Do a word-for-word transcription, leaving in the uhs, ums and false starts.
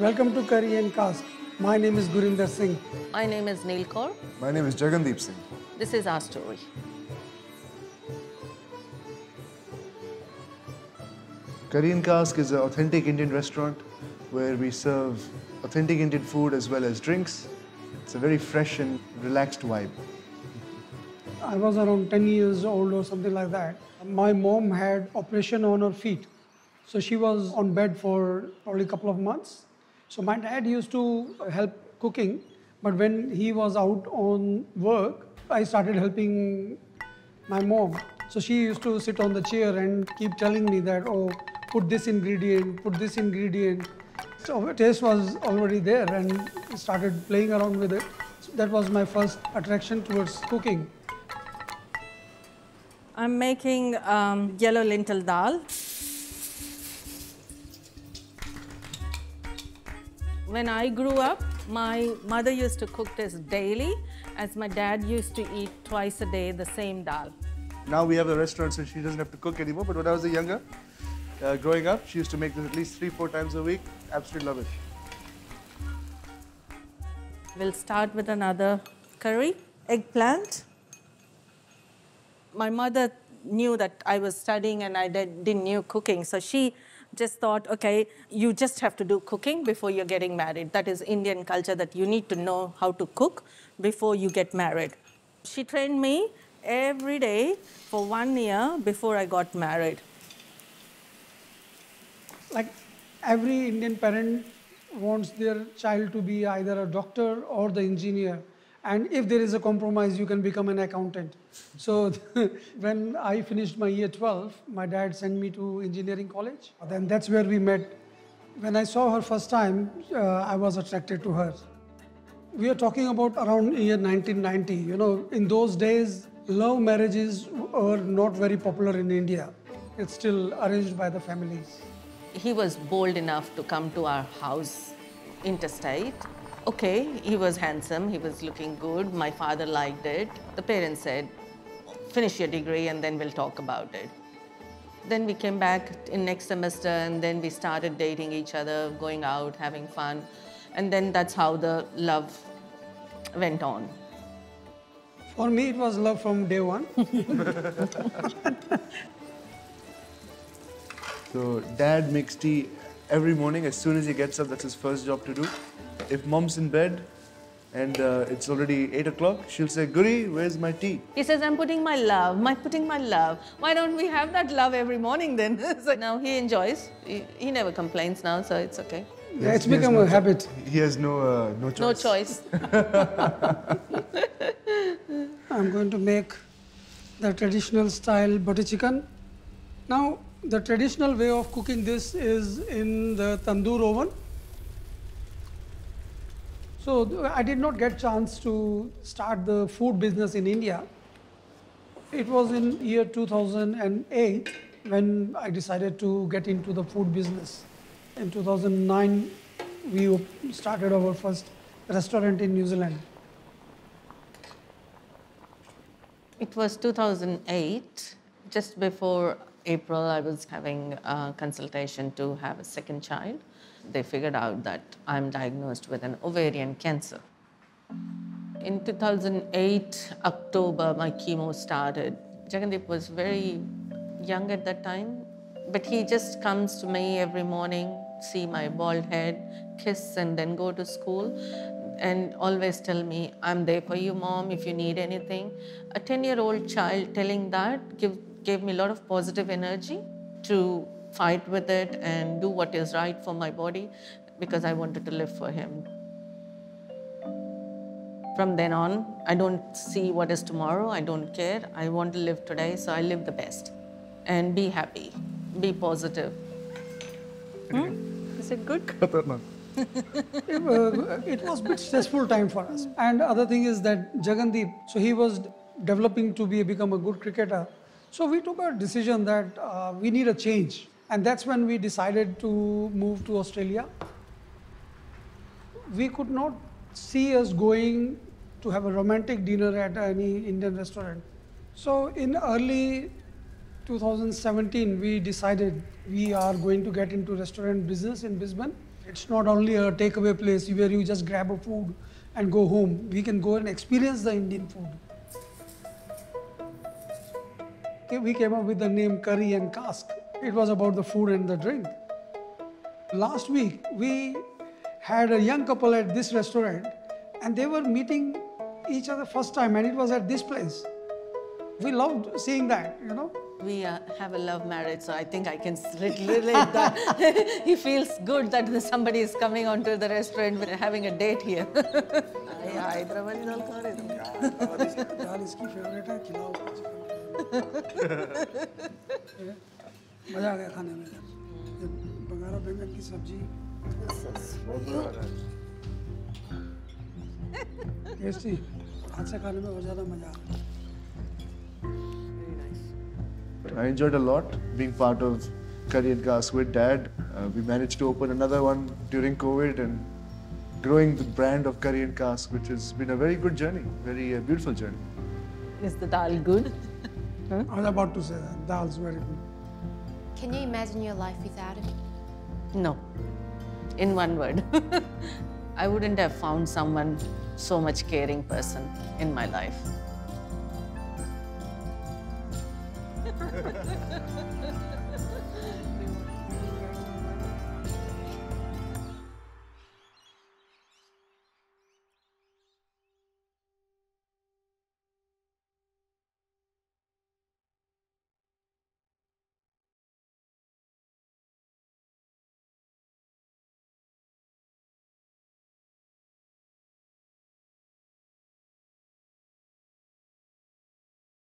Welcome to Curry n' Cask. My name is Gurinder Singh. My name is Neil Kaur. My name is Jagandeep Singh. This is our story. Curry n' Cask is an authentic Indian restaurant where we serve authentic Indian food as well as drinks. It's a very fresh and relaxed vibe. I was around ten years old or something like that. My mom had an operation on her feet. So she was on bed for probably a couple of months. So my dad used to help cooking, but when he was out on work, I started helping my mom. So she used to sit on the chair and keep telling me that, oh, put this ingredient, put this ingredient. So the taste was already there and started playing around with it. So that was my first attraction towards cooking. I'm making um, yellow lentil dal. When I grew up, my mother used to cook this daily, as my dad used to eat twice a day the same dal. Now we have a restaurant, so she doesn't have to cook anymore. But when I was younger, uh, growing up, she used to make this at least three, four times a week. Absolutely love it. We'll start with another curry, eggplant. My mother knew that I was studying and I did, didn't know cooking, so she just thought, okay, you just have to do cooking before you're getting married. That is Indian culture, that you need to know how to cook before you get married. She trained me every day for one year before I got married. Like every Indian parent wants their child to be either a doctor or the engineer. And if there is a compromise, you can become an accountant. So when I finished my year twelve, my dad sent me to engineering college. Then that's where we met. When I saw her first time, uh, I was attracted to her. We are talking about around year nineteen ninety. You know, in those days, love marriages were not very popular in India. It's still arranged by the families. He was bold enough to come to our house interstate. Okay, he was handsome, he was looking good, my father liked it. The parents said, finish your degree and then we'll talk about it. Then we came back in next semester and then we started dating each other, going out, having fun. And then that's how the love went on. For me, it was love from day one. So Dad makes tea every morning. As soon as he gets up, that's his first job to do. If Mom's in bed and uh, it's already eight o'clock, she'll say, Guri, where's my tea? He says, I'm putting my love, I'm putting my love. Why don't we have that love every morning then? So now he enjoys. He, he never complains now, so it's okay. Yeah, yeah, it's become no a habit. He has no, uh, no choice. No choice. I'm going to make the traditional style butter chicken. Now, the traditional way of cooking this is in the tandoor oven. So I did not get a chance to start the food business in India. It was in year two thousand eight when I decided to get into the food business. In two thousand nine, we started our first restaurant in New Zealand. It was two thousand eight, just before April, I was having a consultation to have a second child. They figured out that I'm diagnosed with an ovarian cancer. In two thousand eight, October, my chemo started. Jagandeep was very young at that time, but he just comes to me every morning, see my bald head, kiss and then go to school and always tell me, I'm there for you, Mom, if you need anything. A ten-year-old child telling that give, gave me a lot of positive energy to fight with it and do what is right for my body, because I wanted to live for him. From then on, I don't see what is tomorrow, I don't care. I want to live today, so I live the best. And be happy, be positive. Hmm? Is it good? it, uh, it was a bit stressful time for us. And other thing is that Jagandeep, so he was developing to be become a good cricketer. So we took a decision that uh, we need a change. And that's when we decided to move to Australia. We could not see us going to have a romantic dinner at any Indian restaurant. So in early two thousand seventeen, we decided we are going to get into restaurant business in Brisbane. It's not only a takeaway place where you just grab a food and go home. We can go and experience the Indian food. We came up with the name Curry and Cask. It was about the food and the drink. Last week, we had a young couple at this restaurant and they were meeting each other first time, and it was at this place. We loved seeing that, you know. We uh, have a love marriage, so I think I can relate that. He feels good that somebody is coming onto the restaurant and having a date here. I enjoyed a lot being part of Curry n' Cask with Dad. Uh, we managed to open another one during COVID and growing the brand of Curry n' Cask, which has been a very good journey, very uh, beautiful journey. Is the dal good? Huh? I was about to say that. Dal's very good. Can you imagine your life without it? No. In one word. I wouldn't have found someone so much caring person in my life. Ha, ha, ha.